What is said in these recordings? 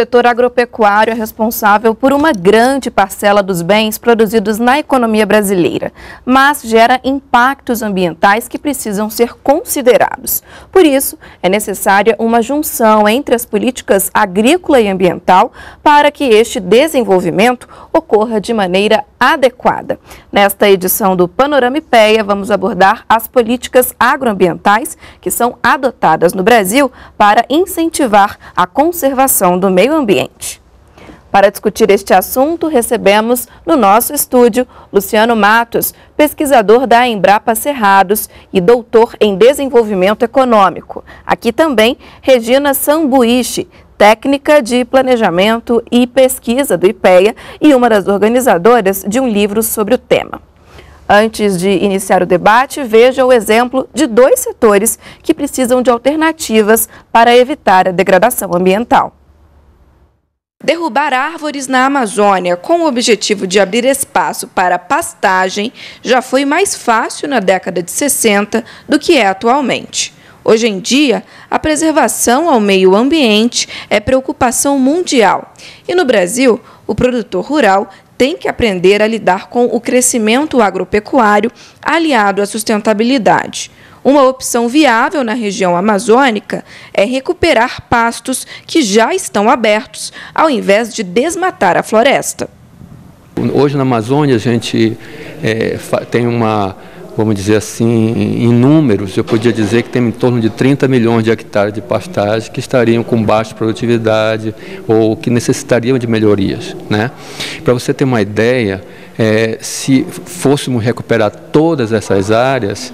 setor agropecuário é responsável por uma grande parcela dos bens produzidos na economia brasileira, mas gera impactos ambientais que precisam ser considerados. Por isso, é necessária uma junção entre as políticas agrícola e ambiental para que este desenvolvimento ocorra de maneira adequada. Nesta edição do Panorama Ipea, vamos abordar as políticas agroambientais que são adotadas no Brasil para incentivar a conservação do meio ambiente. Para discutir este assunto, recebemos no nosso estúdio Luciano Matos, pesquisador da Embrapa Cerrados e doutor em desenvolvimento econômico. Aqui também Regina Sambuichi, técnica de planejamento e pesquisa do IPEA e uma das organizadoras de um livro sobre o tema. Antes de iniciar o debate, veja o exemplo de dois setores que precisam de alternativas para evitar a degradação ambiental. Derrubar árvores na Amazônia com o objetivo de abrir espaço para pastagem já foi mais fácil na década de 60 do que é atualmente. Hoje em dia, a preservação ao meio ambiente é preocupação mundial e, no Brasil, o produtor rural tem que aprender a lidar com o crescimento agropecuário aliado à sustentabilidade. Uma opção viável na região amazônica é recuperar pastos que já estão abertos, ao invés de desmatar a floresta. Hoje na Amazônia a gente tem uma... Vamos dizer assim, em números, eu podia dizer que tem em torno de 30 milhões de hectares de pastagem que estariam com baixa produtividade ou que necessitariam de melhorias, né? Para você ter uma ideia, se fôssemos recuperar todas essas áreas,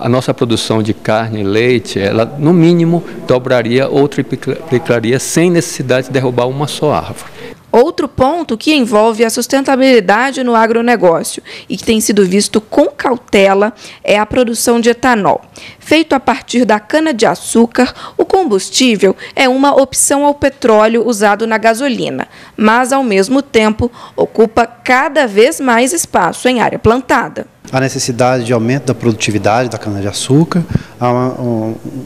a nossa produção de carne e leite, ela no mínimo dobraria ou triplicaria sem necessidade de derrubar uma só árvore. Outro ponto que envolve a sustentabilidade no agronegócio e que tem sido visto com cautela é a produção de etanol. Feito a partir da cana-de-açúcar, o combustível é uma opção ao petróleo usado na gasolina, mas, ao mesmo tempo, ocupa cada vez mais espaço em área plantada. A necessidade de aumento da produtividade da cana-de-açúcar,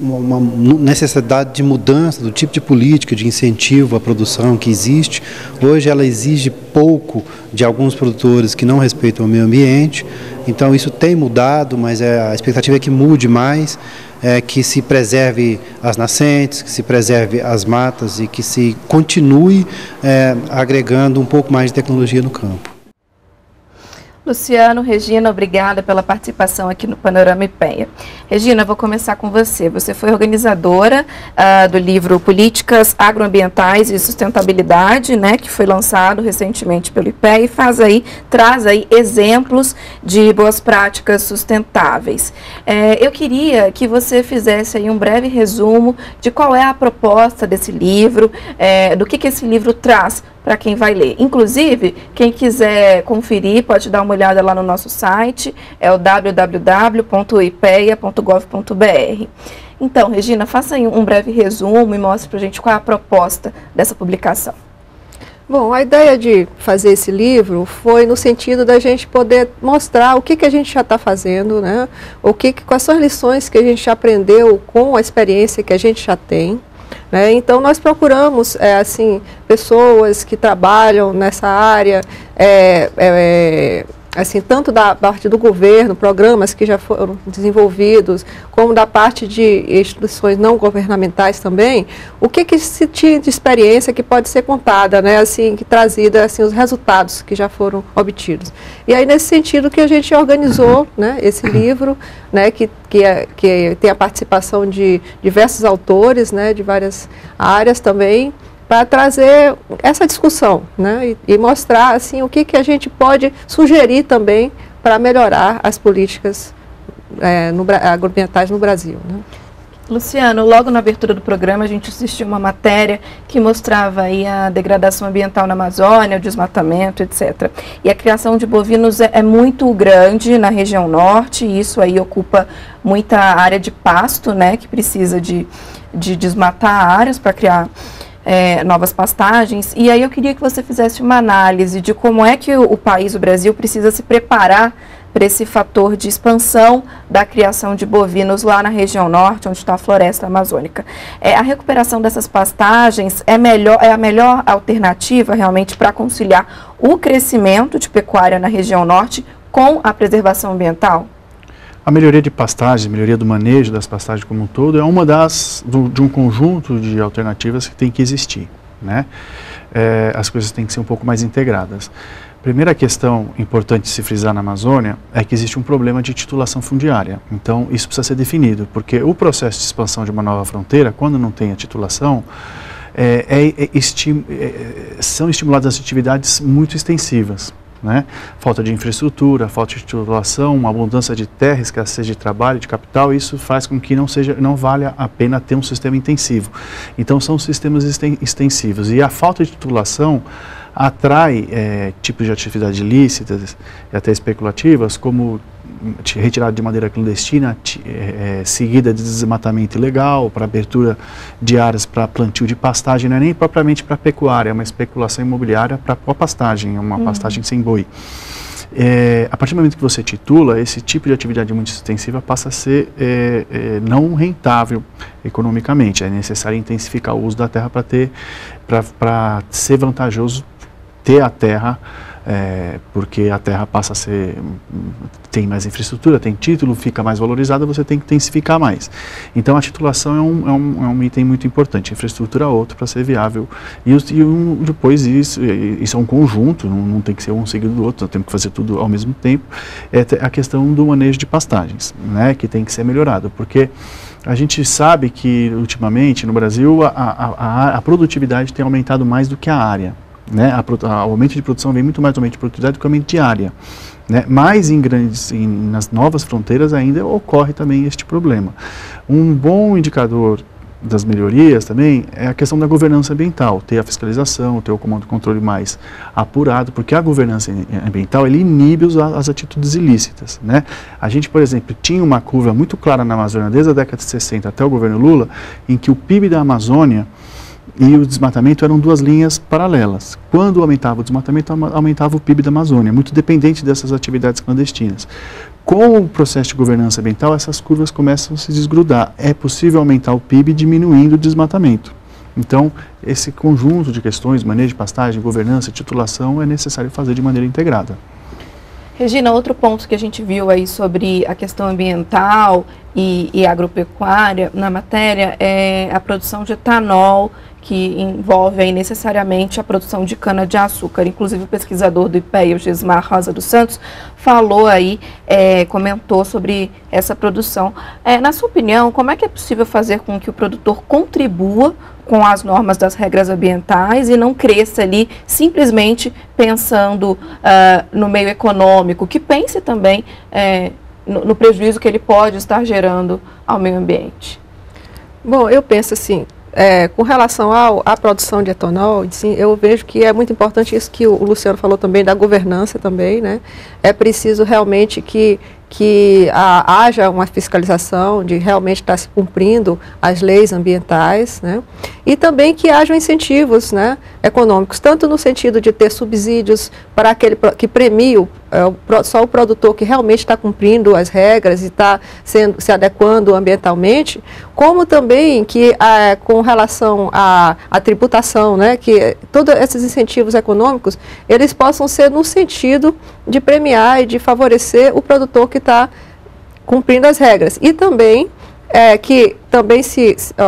uma necessidade de mudança do tipo de política, de incentivo à produção que existe. Hoje ela exige pouco de alguns produtores que não respeitam o meio ambiente, então isso tem mudado, mas a expectativa é que mude mais, que se preserve as nascentes, que se preserve as matas e que se continue agregando um pouco mais de tecnologia no campo. Luciano, Regina, obrigada pela participação aqui no Panorama Ipea. Regina, vou começar com você. Você foi organizadora do livro Políticas Agroambientais e Sustentabilidade, né, que foi lançado recentemente pelo IPEA e traz aí exemplos de boas práticas sustentáveis. Eu queria que você fizesse aí um breve resumo de qual é a proposta desse livro, do que esse livro traz para quem vai ler. Inclusive, quem quiser conferir pode dar uma olhada lá no nosso site, é o www.ipea.gov.br. Então, Regina, faça aí um breve resumo e mostre para a gente qual é a proposta dessa publicação. Bom, a ideia de fazer esse livro foi no sentido da gente poder mostrar o que a gente já está fazendo, né? Quais são as lições que a gente já aprendeu com a experiência que a gente já tem. Né? Então, nós procuramos pessoas que trabalham nessa área, tanto da parte do governo, programas que já foram desenvolvidos, como da parte de instituições não governamentais também, o que se tinha de experiência que pode ser contada, né? Os resultados que já foram obtidos. E aí, nesse sentido, que a gente organizou, né, esse livro, né, que tem a participação de diversos autores, né, de várias áreas também, para trazer essa discussão, né, e mostrar o que a gente pode sugerir também para melhorar as políticas agroambientais no Brasil, né. Luciano, logo na abertura do programa a gente assistiu uma matéria que mostrava aí a degradação ambiental na Amazônia, o desmatamento, etc. E a criação de bovinos é muito grande na região norte e isso aí ocupa muita área de pasto, né, que precisa de desmatar áreas para criar novas pastagens. E aí eu queria que você fizesse uma análise de como é que o Brasil precisa se preparar para esse fator de expansão da criação de bovinos lá na região norte, onde está a floresta amazônica. A recuperação dessas pastagens é a melhor alternativa realmente para conciliar o crescimento de pecuária na região norte com a preservação ambiental? A melhoria de pastagens, a melhoria do manejo das pastagens como um todo é uma das, de um conjunto de alternativas que tem que existir, né? As coisas têm que ser um pouco mais integradas. Primeira questão importante se frisar na Amazônia é que existe um problema de titulação fundiária. Então, isso precisa ser definido, porque o processo de expansão de uma nova fronteira, quando não tem a titulação, são estimuladas as atividades muito extensivas, né? Falta de infraestrutura, falta de titulação, uma abundância de terra, escassez de trabalho, de capital, isso faz com que não valha a pena ter um sistema intensivo. Então, são sistemas extensivos. E a falta de titulação atrai tipos de atividades ilícitas e até especulativas, como retirada de madeira clandestina, seguida de desmatamento ilegal, para abertura de áreas para plantio de pastagem, não é nem propriamente para pecuária, é uma especulação imobiliária para a pastagem, uma pastagem sem boi. A partir do momento que você titula, esse tipo de atividade muito extensiva passa a ser não rentável economicamente. É necessário intensificar o uso da terra para ser vantajoso ter a terra, porque a terra passa a ser, tem mais infraestrutura, tem título, fica mais valorizada, você tem que intensificar mais. Então a titulação é um item muito importante, infraestrutura é outro para ser viável. E depois isso é um conjunto, não tem que ser um seguido do outro, temos que fazer tudo ao mesmo tempo. É a questão do manejo de pastagens, né, que tem que ser melhorado, porque a gente sabe que ultimamente no Brasil a produtividade tem aumentado mais do que a área. Né, o aumento de produção vem muito mais do aumento de produtividade do que o aumento de área, né? Mas nas novas fronteiras ainda ocorre também este problema. Um bom indicador das melhorias também é a questão da governança ambiental, ter a fiscalização, ter o comando e controle mais apurado, porque a governança ambiental ele inibe as atitudes ilícitas, né? A gente, por exemplo, tinha uma curva muito clara na Amazônia desde a década de 60 até o governo Lula, em que o PIB da Amazônia e o desmatamento eram duas linhas paralelas. Quando aumentava o desmatamento, aumentava o PIB da Amazônia, muito dependente dessas atividades clandestinas. Com o processo de governança ambiental, essas curvas começam a se desgrudar. É possível aumentar o PIB diminuindo o desmatamento. Então, esse conjunto de questões, manejo de pastagem, governança, titulação, é necessário fazer de maneira integrada. Regina, outro ponto que a gente viu aí sobre a questão ambiental e agropecuária na matéria é a produção de etanol, que envolve aí necessariamente a produção de cana-de-açúcar. Inclusive o pesquisador do IPEA, o Gismar Rosa dos Santos, falou aí, comentou sobre essa produção. Na sua opinião, como é que é possível fazer com que o produtor contribua com as normas das regras ambientais e não cresça ali simplesmente pensando no meio econômico, que pense também no prejuízo que ele pode estar gerando ao meio ambiente? Bom, eu penso assim, com relação à produção de etanol, sim, eu vejo que é muito importante isso que o Luciano falou também, da governança também, né? É preciso realmente que haja uma fiscalização de realmente estar se cumprindo as leis ambientais, né? E também que hajam incentivos, né, econômicos, tanto no sentido de ter subsídios para aquele que premie só o produtor que realmente está cumprindo as regras e está se adequando ambientalmente, como também que com relação à tributação, né, que todos esses incentivos econômicos, eles possam ser no sentido de premiar e de favorecer o produtor que está cumprindo as regras. E também que também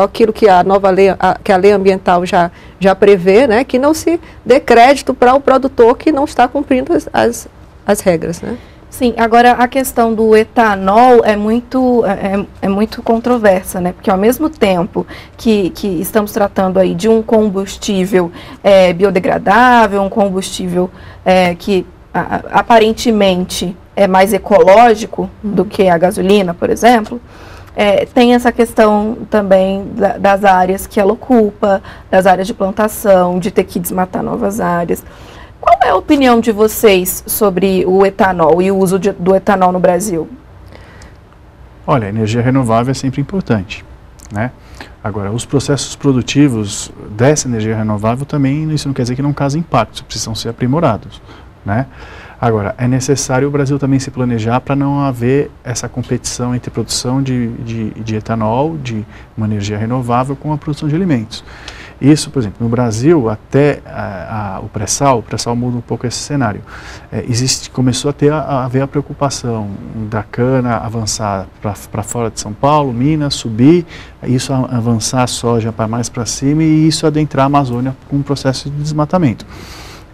aquilo que a nova lei, que a lei ambiental já prevê, né, que não se dê crédito para o produtor que não está cumprindo as regras, né? Sim, agora a questão do etanol é muito controversa, né? Porque ao mesmo tempo que estamos tratando aí de um combustível biodegradável, um combustível que aparentemente é mais ecológico do que a gasolina, por exemplo, tem essa questão também das áreas que ela ocupa, das áreas de plantação, de ter que desmatar novas áreas. Qual é a opinião de vocês sobre o etanol e o uso do etanol no Brasil? Olha, a energia renovável é sempre importante, né? Agora, os processos produtivos dessa energia renovável também, isso não quer dizer que não cause impactos, precisam ser aprimorados, né? Agora, é necessário o Brasil também se planejar para não haver essa competição entre produção de etanol, de uma energia renovável, com a produção de alimentos. Isso, por exemplo, no Brasil, até o pré-sal muda um pouco esse cenário. Começou a ter a preocupação da cana avançar para fora de São Paulo, Minas, subir, isso avançar a soja para mais para cima e isso adentrar a Amazônia com um processo de desmatamento.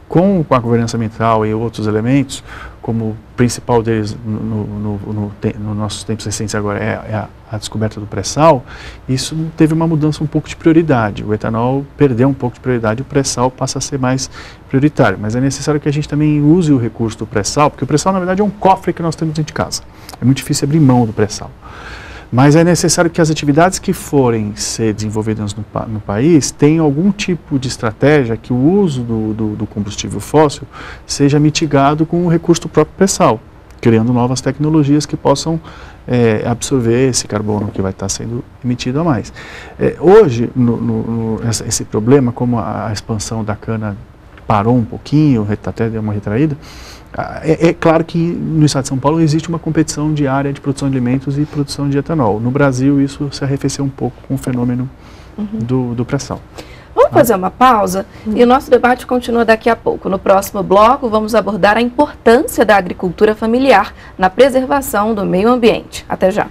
Com a governança ambiental e outros elementos, como o principal deles no nossos tempos recentes agora é a descoberta do pré-sal, isso teve uma mudança um pouco de prioridade. O etanol perdeu um pouco de prioridade, o pré-sal passa a ser mais prioritário. Mas é necessário que a gente também use o recurso do pré-sal, porque o pré-sal, na verdade, é um cofre que nós temos dentro de casa. É muito difícil abrir mão do pré-sal. Mas é necessário que as atividades que forem ser desenvolvidas no país tenham algum tipo de estratégia que o uso do combustível fóssil seja mitigado com o recurso do próprio pré-sal, criando novas tecnologias que possam absorver esse carbono que vai estar sendo emitido a mais. Hoje, esse problema, como a expansão da cana parou um pouquinho, até deu uma retraída, é claro que no estado de São Paulo existe uma competição diária de produção de alimentos e produção de etanol. No Brasil isso se arrefeceu um pouco com o fenômeno do pré-sal. Vamos fazer uma pausa e o nosso debate continua daqui a pouco. No próximo bloco vamos abordar a importância da agricultura familiar na preservação do meio ambiente. Até já!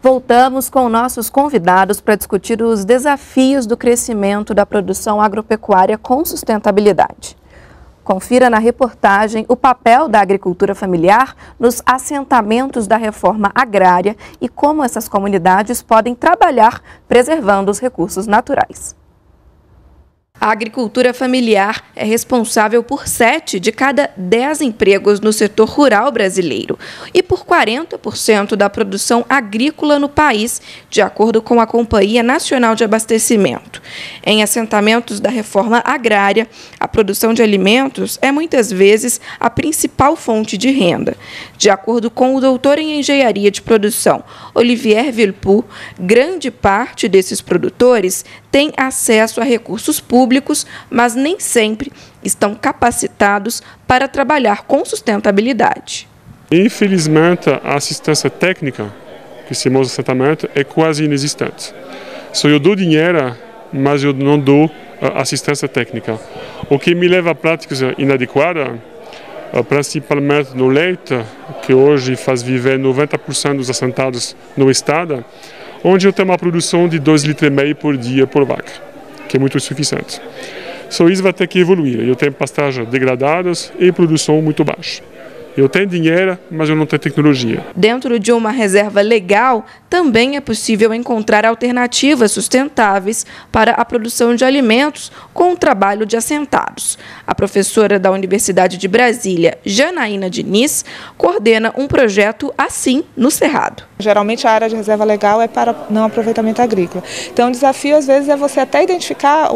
Voltamos com nossos convidados para discutir os desafios do crescimento da produção agropecuária com sustentabilidade. Confira na reportagem o papel da agricultura familiar nos assentamentos da reforma agrária e como essas comunidades podem trabalhar preservando os recursos naturais. A agricultura familiar é responsável por 7 de cada 10 empregos no setor rural brasileiro e por 40% da produção agrícola no país, de acordo com a Companhia Nacional de Abastecimento. Em assentamentos da reforma agrária, a produção de alimentos é muitas vezes a principal fonte de renda. De acordo com o doutor em engenharia de produção, Olivier Villepour, grande parte desses produtores tem acesso a recursos públicos, mas nem sempre estão capacitados para trabalhar com sustentabilidade. Infelizmente, a assistência técnica que se mostra certamente é quase inexistente. Só eu dou dinheiro, mas eu não dou assistência técnica. O que me leva a práticas inadequadas, principalmente no leite, que hoje faz viver 90% dos assentados no estado, onde eu tenho uma produção de 2,5 litros por dia por vaca, que é muito suficiente. Só isso vai ter que evoluir. Eu tenho pastagens degradadas e produção muito baixa. Eu tenho dinheiro, mas eu não tenho tecnologia. Dentro de uma reserva legal, também é possível encontrar alternativas sustentáveis para a produção de alimentos com o trabalho de assentados. A professora da Universidade de Brasília, Janaína Diniz, coordena um projeto assim no Cerrado. Geralmente a área de reserva legal é para não aproveitamento agrícola. Então o desafio às vezes é você até identificar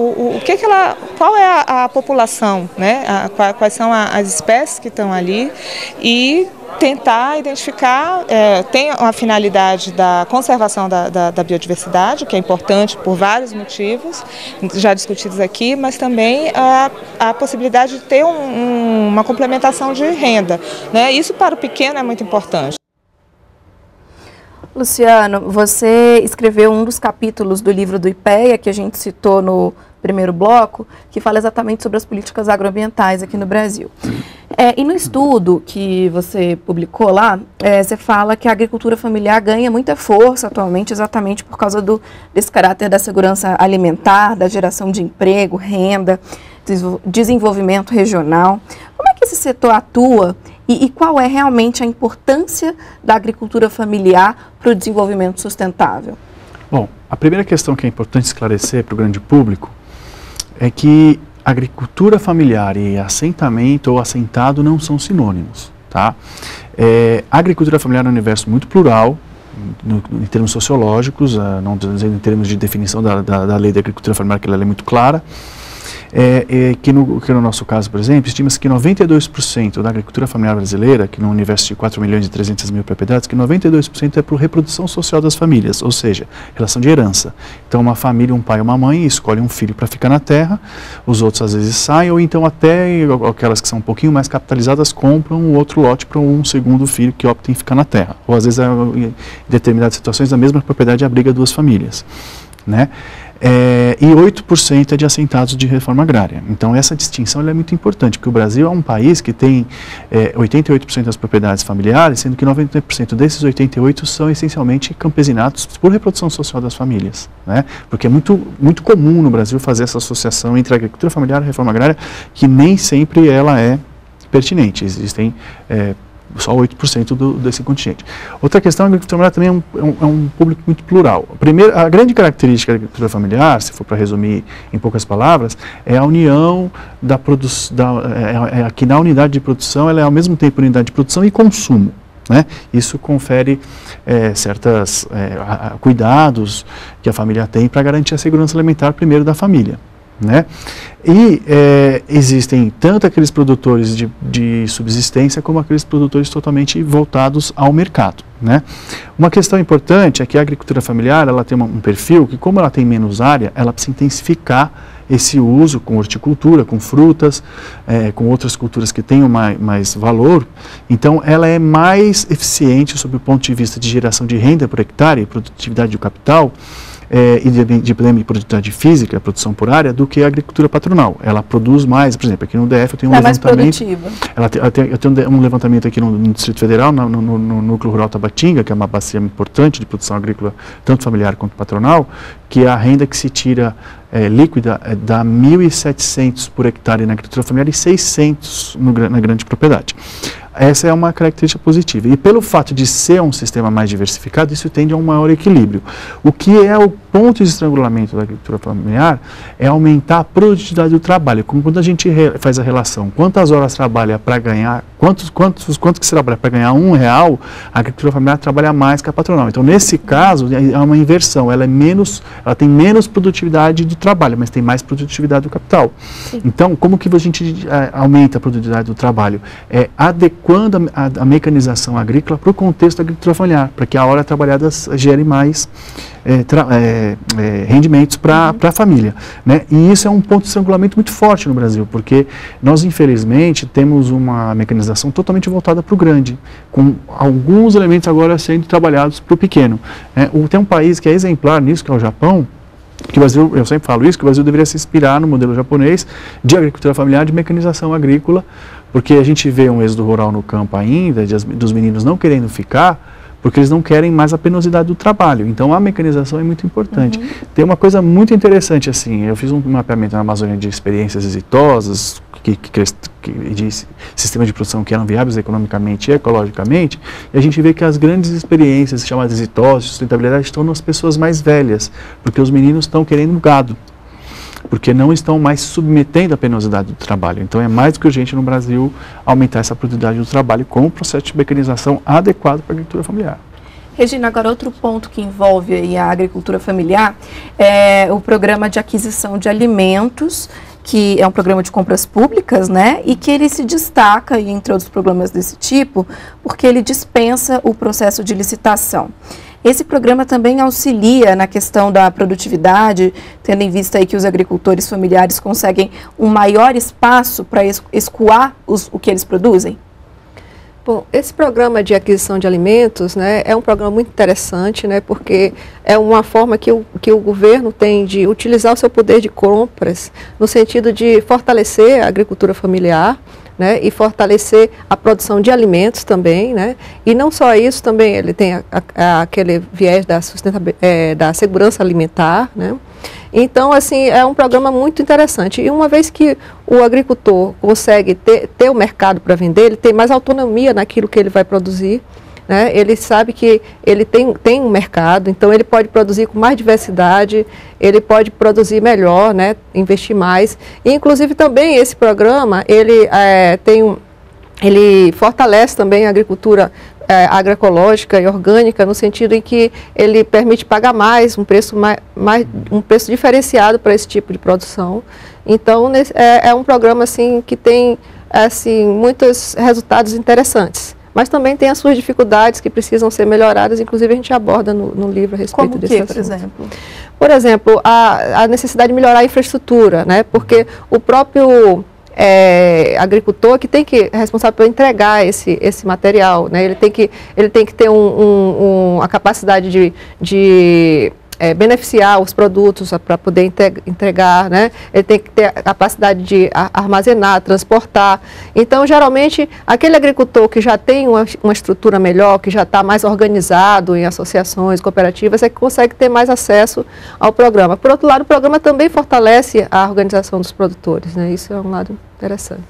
qual é a população, né? Quais são as espécies que estão ali. E tentar identificar, tem uma finalidade da conservação da biodiversidade, que é importante por vários motivos, já discutidos aqui, mas também a possibilidade de ter uma complementação de renda, né? Isso para o pequeno é muito importante. Luciano, você escreveu um dos capítulos do livro do IPEA, que a gente citou no primeiro bloco, que fala exatamente sobre as políticas agroambientais aqui no Brasil. E no estudo que você publicou lá, você fala que a agricultura familiar ganha muita força atualmente exatamente por causa desse caráter da segurança alimentar, da geração de emprego, renda, desenvolvimento regional. Como é que esse setor atua e qual é realmente a importância da agricultura familiar para o desenvolvimento sustentável? Bom, a primeira questão que é importante esclarecer para o grande público é que agricultura familiar e assentamento ou assentado não são sinônimos, tá? A agricultura familiar é um universo muito plural, em termos sociológicos, não dizendo em termos de definição da lei da agricultura familiar, que ela é muito clara. que no nosso caso, por exemplo, estima-se que 92% da agricultura familiar brasileira, que no universo de 4.300.000 propriedades, que 92% é para a reprodução social das famílias, ou seja, relação de herança. Então uma família, um pai e uma mãe, escolhe um filho para ficar na terra, os outros às vezes saem, ou então até aquelas que são um pouquinho mais capitalizadas compram um outro lote para um segundo filho que opta em ficar na terra. Ou às vezes, em determinadas situações, a mesma propriedade abriga duas famílias, né? E 8% é de assentados de reforma agrária. Então essa distinção ela é muito importante, porque o Brasil é um país que tem 88% das propriedades familiares, sendo que 90% desses 88% são essencialmente campesinatos por reprodução social das famílias, né? Porque é muito comum no Brasil fazer essa associação entre a agricultura familiar e a reforma agrária, que nem sempre ela é pertinente. Existem só 8% desse contingente. Outra questão, a agricultura familiar também é um público muito plural. Primeiro, a grande característica da agricultura familiar, se for para resumir em poucas palavras, é a união da produção, que na unidade de produção ela é ao mesmo tempo unidade de produção e consumo, né? Isso confere certos cuidados que a família tem para garantir a segurança alimentar primeiro da família, né? E existem tanto aqueles produtores de subsistência como aqueles produtores totalmente voltados ao mercado, né? Uma questão importante é que a agricultura familiar ela tem um perfil que, como ela tem menos área, ela precisa intensificar esse uso com horticultura, com frutas, com outras culturas que tenham mais valor. Então ela é mais eficiente sob o ponto de vista de geração de renda por hectare, produtividade do capital, e de produtividade física, produção por área, do que a agricultura patronal. Ela produz mais, por exemplo, aqui no DF eu tenho um levantamento... eu tenho um levantamento aqui no Distrito Federal, no Núcleo Rural Tabatinga, que é uma bacia importante de produção agrícola, tanto familiar quanto patronal, que a renda que se tira líquida dá 1.700 por hectare na agricultura familiar e 600 na grande propriedade. Essa é uma característica positiva. E pelo fato de ser um sistema mais diversificado, isso tende a um maior equilíbrio. O que é o ponto de estrangulamento da agricultura familiar é aumentar a produtividade do trabalho. Como quando a gente faz a relação, quantas horas trabalha para ganhar, quanto que se trabalha para ganhar R$1, a agricultura familiar trabalha mais que a patronal. Então, nesse caso, é uma inversão. Ela tem menos produtividade do trabalho, mas tem mais produtividade do capital. Sim. Então, como que a gente aumenta a produtividade do trabalho? É adequado quando a mecanização agrícola para o contexto da agricultura familiar, para que a hora trabalhada gere mais rendimentos para a família, né? E isso é um ponto de estrangulamento muito forte no Brasil, porque nós, infelizmente, temos uma mecanização totalmente voltada para o grande, com alguns elementos agora sendo trabalhados para o pequeno, né? Tem um país que é exemplar nisso, que é o Japão, que o Brasil, eu sempre falo isso, que o Brasil deveria se inspirar no modelo japonês de agricultura familiar, de mecanização agrícola, porque a gente vê um êxodo rural no campo ainda, dos meninos não querendo ficar, porque eles não querem mais a penosidade do trabalho. Então a mecanização é muito importante. Uhum. Tem uma coisa muito interessante, assim, eu fiz um mapeamento na Amazônia de experiências exitosas, de sistemas de produção que eram viáveis economicamente e ecologicamente, e a gente vê que as grandes experiências chamadas exitosas de sustentabilidade estão nas pessoas mais velhas, porque os meninos estão querendo gado, porque não estão mais submetendo a penosidade do trabalho. Então é mais do que urgente no Brasil aumentar essa produtividade do trabalho com um processo de mecanização adequado para a agricultura familiar. Regina, agora outro ponto que envolve aí a agricultura familiar é o programa de aquisição de alimentos, que é um programa de compras públicas, né? E que ele se destaca, entre outros programas desse tipo, porque ele dispensa o processo de licitação. Esse programa também auxilia na questão da produtividade, tendo em vista aí que os agricultores familiares conseguem um maior espaço para escoar o que eles produzem? Bom, esse programa de aquisição de alimentos, né, é um programa muito interessante, né, porque é uma forma que o governo tem de utilizar o seu poder de compras no sentido de fortalecer a agricultura familiar, né, e fortalecer a produção de alimentos também, né, e não só isso, também ele tem aquele viés da segurança alimentar, né. Então, assim, é um programa muito interessante. E uma vez que o agricultor consegue ter o mercado para vender, ele tem mais autonomia naquilo que ele vai produzir, né? Ele sabe que ele tem um mercado, então ele pode produzir com mais diversidade, ele pode produzir melhor, né? Investir mais. E, inclusive, também esse programa, ele fortalece também a agricultura agroecológica e orgânica, no sentido em que ele permite pagar mais, um preço diferenciado para esse tipo de produção. Então, é um programa assim, que tem assim, muitos resultados interessantes. Mas também tem as suas dificuldades que precisam ser melhoradas, inclusive a gente aborda no livro a respeito desse assunto. Por exemplo? Por exemplo, a necessidade de melhorar a infraestrutura, né? Porque o próprio agricultor que tem que é responsável por entregar esse material, né? Ele tem que ter a capacidade de beneficiar os produtos para poder entregar, né? Ele tem que ter a capacidade de armazenar, transportar. Então, geralmente, aquele agricultor que já tem uma estrutura melhor, que já está mais organizado em associações, cooperativas, é que consegue ter mais acesso ao programa. Por outro lado, o programa também fortalece a organização dos produtores, né? Isso é um lado interessante.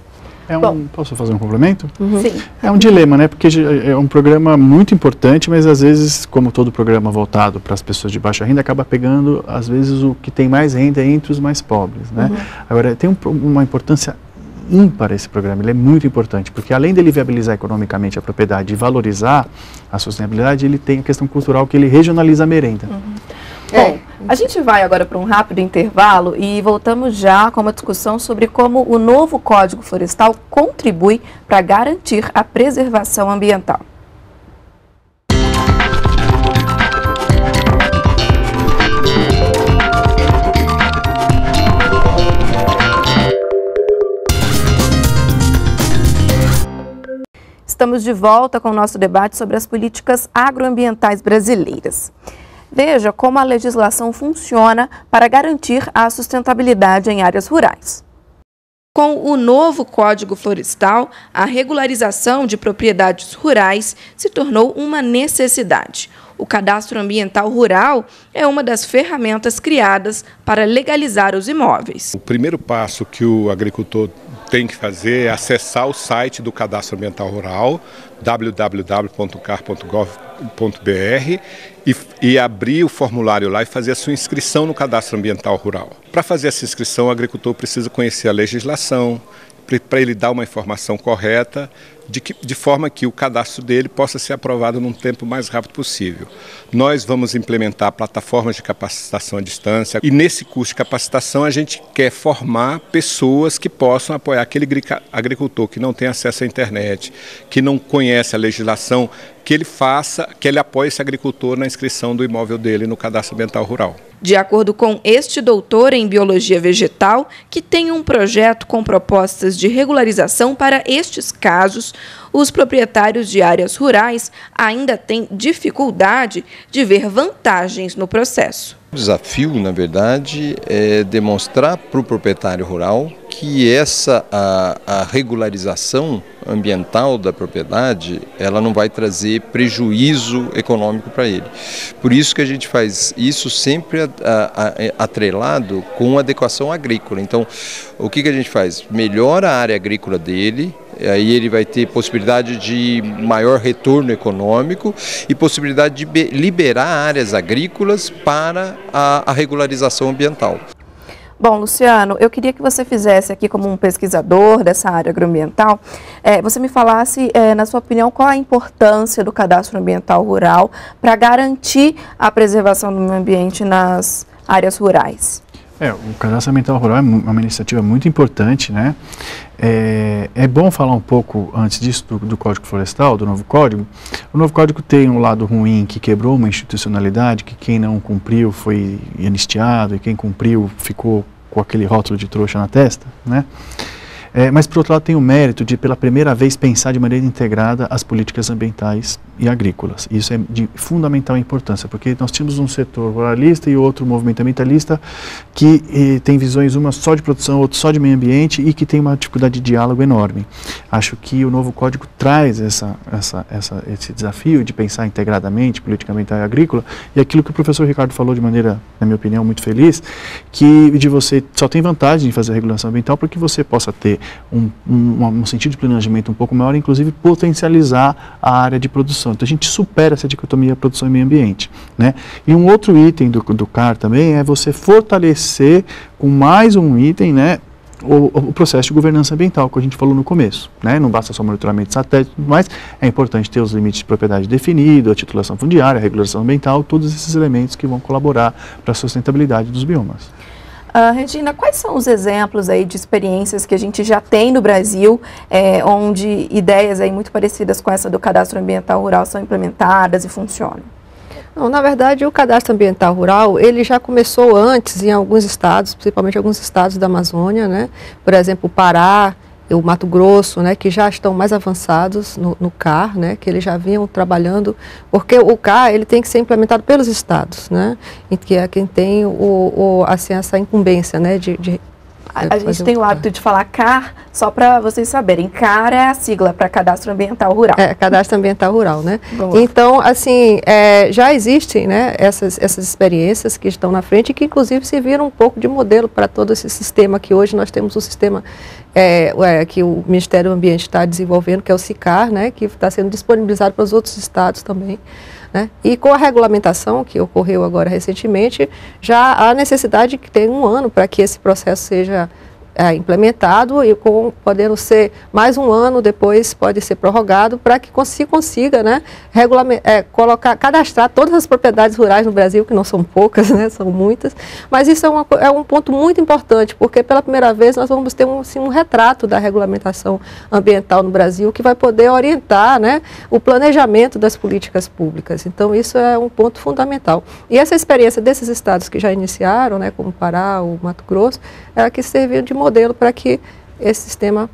Posso fazer um complemento? Uhum. Sim. É um dilema, né? Porque é um programa muito importante, mas às vezes, como todo programa voltado para as pessoas de baixa renda, acaba pegando, às vezes, o que tem mais renda entre os mais pobres, né? Uhum. Agora, tem uma importância ímpar esse programa, ele é muito importante, porque além dele viabilizar economicamente a propriedade e valorizar a sustentabilidade, ele tem a questão cultural que ele regionaliza a merenda. Uhum. A gente vai agora para um rápido intervalo e voltamos já com uma discussão sobre como o novo Código Florestal contribui para garantir a preservação ambiental. Estamos de volta com o nosso debate sobre as políticas agroambientais brasileiras. Veja como a legislação funciona para garantir a sustentabilidade em áreas rurais. Com o novo Código Florestal, a regularização de propriedades rurais se tornou uma necessidade. O Cadastro Ambiental Rural é uma das ferramentas criadas para legalizar os imóveis. O primeiro passo que o agricultor tem que fazer é acessar o site do Cadastro Ambiental Rural, www.car.gov.br, e abrir o formulário lá e fazer a sua inscrição no Cadastro Ambiental Rural. Para fazer essa inscrição, o agricultor precisa conhecer a legislação, para ele dar uma informação correta, de forma que o cadastro dele possa ser aprovado num tempo mais rápido possível. Nós vamos implementar plataformas de capacitação à distância e nesse curso de capacitação a gente quer formar pessoas que possam apoiar aquele agricultor que não tem acesso à internet, que não conhece a legislação, que ele apoie esse agricultor na inscrição do imóvel dele no Cadastro Ambiental Rural. De acordo com este doutor em Biologia Vegetal, que tem um projeto com propostas de regularização para estes casos, os proprietários de áreas rurais ainda têm dificuldade de ver vantagens no processo. O desafio, na verdade, é demonstrar para o proprietário rural que a regularização ambiental da propriedade, ela não vai trazer prejuízo econômico para ele. Por isso que a gente faz isso sempre atrelado com adequação agrícola. Então, o que a gente faz? Melhora a área agrícola dele, aí ele vai ter possibilidade de maior retorno econômico e possibilidade de liberar áreas agrícolas para a regularização ambiental. Bom, Luciano, eu queria que você fizesse aqui como um pesquisador dessa área agroambiental, você me falasse, na sua opinião, qual a importância do Cadastro Ambiental Rural para garantir a preservação do meio ambiente nas áreas rurais. O Cadastro Ambiental Rural é uma iniciativa muito importante, né? É bom falar um pouco antes disso do Código Florestal, do novo Código. O novo Código tem um lado ruim que quebrou uma institucionalidade, que quem não cumpriu foi anistiado e quem cumpriu ficou com aquele rótulo de trouxa na testa, né? Mas, por outro lado, tem o mérito de, pela primeira vez, pensar de maneira integrada as políticas ambientais e agrícolas. Isso é de fundamental importância, porque nós tínhamos um setor ruralista e outro movimento ambientalista que tem visões, uma só de produção, outro só de meio ambiente e que tem uma dificuldade de diálogo enorme. Acho que o novo Código traz esse desafio de pensar integradamente política ambiental e agrícola e aquilo que o professor Ricardo falou de maneira, na minha opinião, muito feliz, que de você só tem vantagem em fazer a regulação ambiental para que você possa ter um sentido de planejamento um pouco maior, inclusive potencializar a área de produção. Então a gente supera essa dicotomia produção e meio ambiente, né? E um outro item do CAR também é você fortalecer com mais um item, né, o processo de governança ambiental, que a gente falou no começo, né? Não basta só monitoramento de satélite, mas é importante ter os limites de propriedade definidos, a titulação fundiária, a regulação ambiental, todos esses elementos que vão colaborar para a sustentabilidade dos biomas. Regina, quais são os exemplos aí de experiências que a gente já tem no Brasil, onde ideias aí muito parecidas com essa do Cadastro Ambiental Rural são implementadas e funcionam? Não, na verdade, o Cadastro Ambiental Rural, ele já começou antes em alguns estados, principalmente alguns estados da Amazônia, né? Por exemplo, o Pará, o Mato Grosso, né, que já estão mais avançados no CAR, né, que eles já vinham trabalhando, porque o CAR ele tem que ser implementado pelos estados, né, que é quem tem assim, essa incumbência, né, A gente tem o hábito de falar CAR, só para vocês saberem, CAR é a sigla para Cadastro Ambiental Rural. É, Cadastro Ambiental Rural, né? Boa. Então, assim, já existem, né, essas experiências que estão na frente e que, inclusive, serviram um pouco de modelo para todo esse sistema que hoje nós temos, um sistema que o Ministério do Ambiente está desenvolvendo, que é o SICAR, né, que está sendo disponibilizado para os outros estados também. Né? E com a regulamentação que ocorreu agora recentemente, já há necessidade que tenha um ano para que esse processo seja implementado e podendo ser mais um ano depois, pode ser prorrogado para que se consiga, né, cadastrar todas as propriedades rurais no Brasil, que não são poucas, né, são muitas, mas isso é um ponto muito importante, porque pela primeira vez nós vamos ter um retrato da regulamentação ambiental no Brasil, que vai poder orientar, né, o planejamento das políticas públicas. Então isso é um ponto fundamental. E essa experiência desses estados que já iniciaram, né, como Pará, o Mato Grosso, é a que serviu de modelo para que esse sistema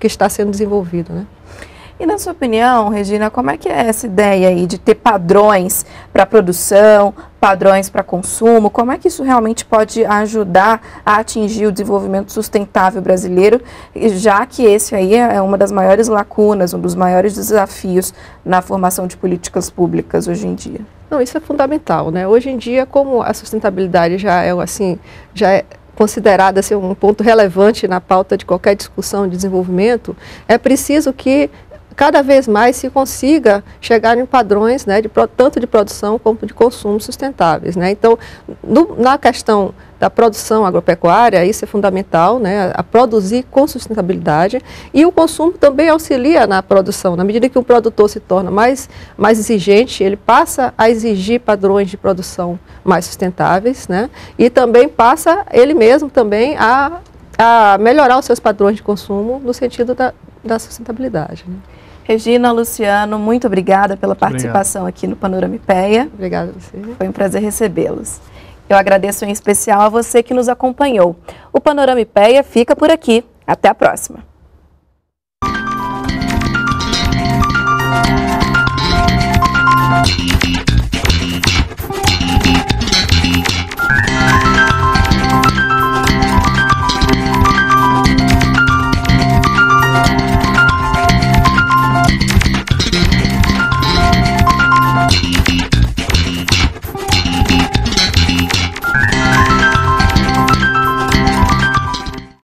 que está sendo desenvolvido, né? E na sua opinião, Regina, como é que é essa ideia aí de ter padrões para produção, padrões para consumo? Como é que isso realmente pode ajudar a atingir o desenvolvimento sustentável brasileiro, já que esse aí é uma das maiores lacunas, um dos maiores desafios na formação de políticas públicas hoje em dia? Não, isso é fundamental, né? Hoje em dia, como a sustentabilidade já é considerada assim, um ponto relevante na pauta de qualquer discussão de desenvolvimento, é preciso que cada vez mais se consiga chegar em padrões, né, tanto de produção como de consumo sustentáveis, né? Então, na questão da produção agropecuária, isso é fundamental, né, a produzir com sustentabilidade, e o consumo também auxilia na produção. Na medida que o produtor se torna mais exigente, ele passa a exigir padrões de produção mais sustentáveis, né, e também passa ele mesmo também a melhorar os seus padrões de consumo no sentido da sustentabilidade, né? Regina, Luciano, muito obrigada pela participação aqui no Panorama Ipea. Obrigada a você. Foi um prazer recebê-los. Eu agradeço em especial a você que nos acompanhou. O Panorama Ipea fica por aqui. Até a próxima.